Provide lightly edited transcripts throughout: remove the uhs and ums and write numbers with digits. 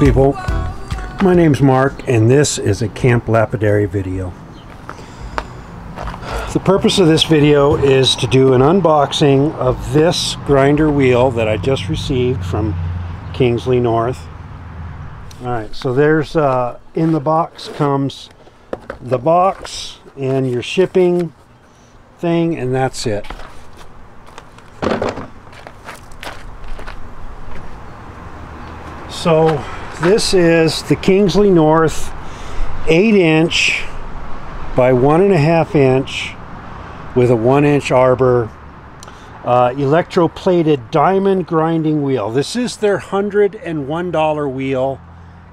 Hello people, my name's Mark and this is a Camp Lapidary video. The purpose of this video is to do an unboxing of this grinder wheel that I just received from Kingsley North. Alright, so there's in the box comes the box and your shipping thing, and that's it. So this is the Kingsley North 8-inch by 1.5-inch with a 1-inch arbor electroplated diamond grinding wheel. This is their $101 wheel,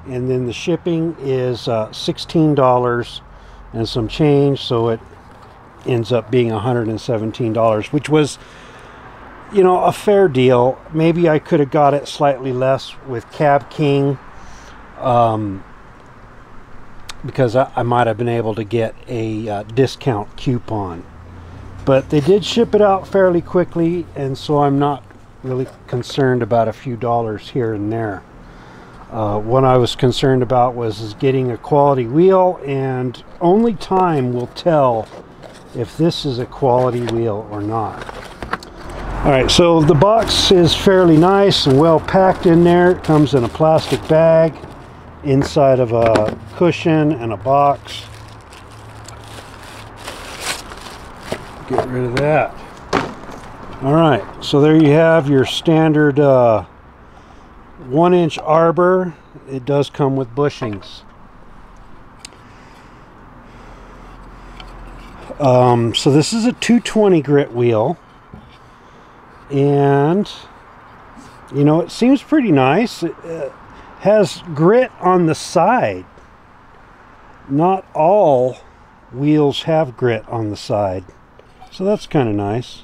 and then the shipping is $16 and some change, so it ends up being $117, which was, you know, a fair deal. Maybe I could have got it slightly less with CabKing because I might have been able to get a discount coupon, but they did ship it out fairly quickly, and so I'm not really concerned about a few dollars here and there. What I was concerned about was getting a quality wheel, and only time will tell if this is a quality wheel or not. Alright, so the box is fairly nice and well packed in there. It comes in a plastic bag inside of a cushion and a box. Get rid of that. Alright, so there you have your standard 1-inch arbor. It does come with bushings. So this is a 220 grit wheel. And you know, it seems pretty nice. It has grit on the side. Not all wheels have grit on the side, so that's kind of nice.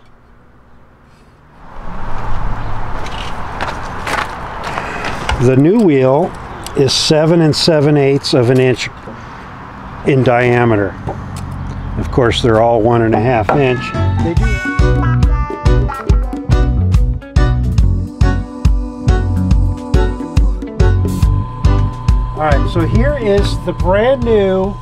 The new wheel is 7 7/8 of an inch in diameter. Of course, they're all 1.5 inch. They do. Alright, so here is the brand new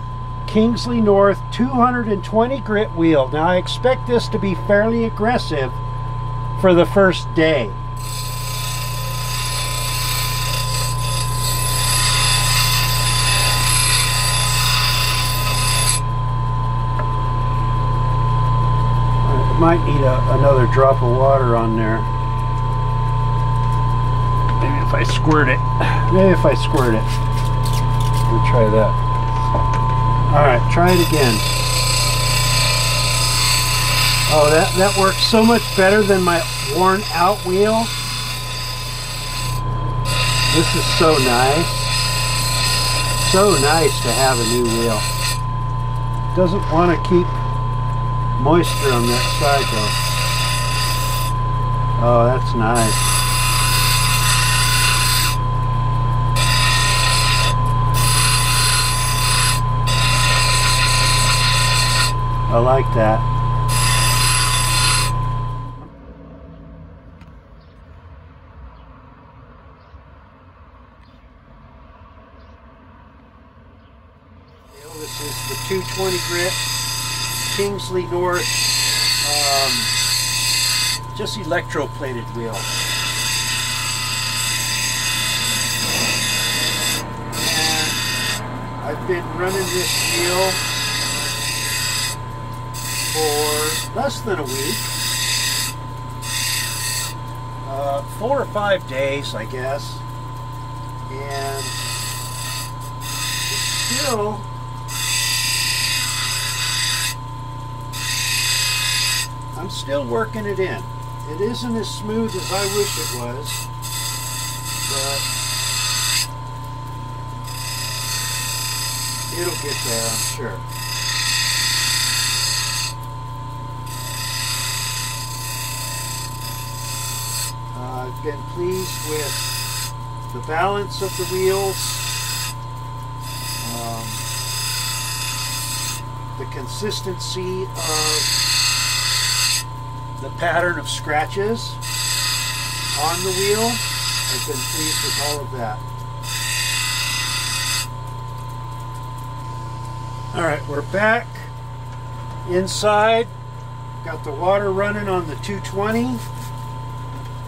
Kingsley North 220 grit wheel. Now I expect this to be fairly aggressive for the first day. It might need another drop of water on there. Maybe if I squirt it. We'll try that. Alright, try it again. Oh, that works so much better than my worn out wheel. This is so nice. So nice to have a new wheel. Doesn't want to keep moisture on that side though. Oh, that's nice. I like that. This is the 220 grit Kingsley North just electroplated wheel. And I've been running this wheel for less than a week, 4 or 5 days I guess, and it's still I'm still working it in. It isn't as smooth as I wish it was, but it'll get there, I'm sure. I've been pleased with the balance of the wheels, the consistency of the pattern of scratches on the wheel. I've been pleased with all of that. Alright, we're back inside. Got the water running on the 220,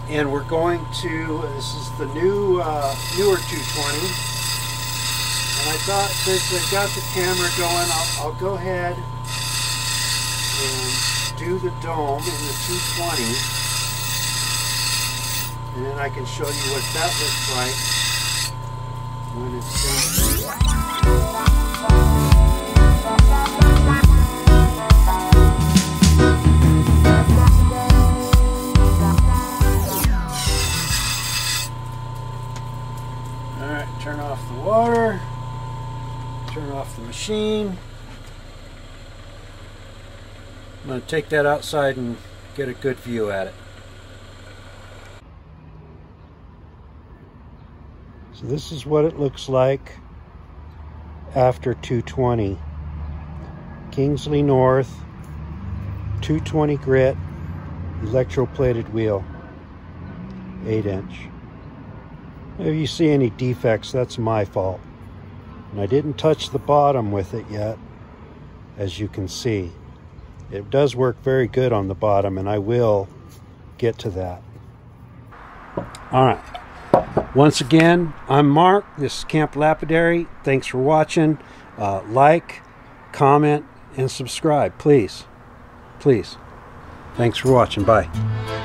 and we're going to, this is the newer 220, and I thought since I've got the camera going, I'll go ahead and do the dome in the 220, and then I can show you what that looks like when it's done. Alright, turn off the water, turn off the machine. I'm going to take that outside and get a good view at it. So this is what it looks like after 220. Kingsley North, 220 grit, electroplated wheel, 8-inch. If you see any defects, that's my fault. And I didn't touch the bottom with it yet, as you can see. It does work very good on the bottom, and I will get to that. All right. Once again, I'm Mark. This is Camp Lapidary. Thanks for watching. Like, comment, and subscribe, please. Thanks for watching. Bye.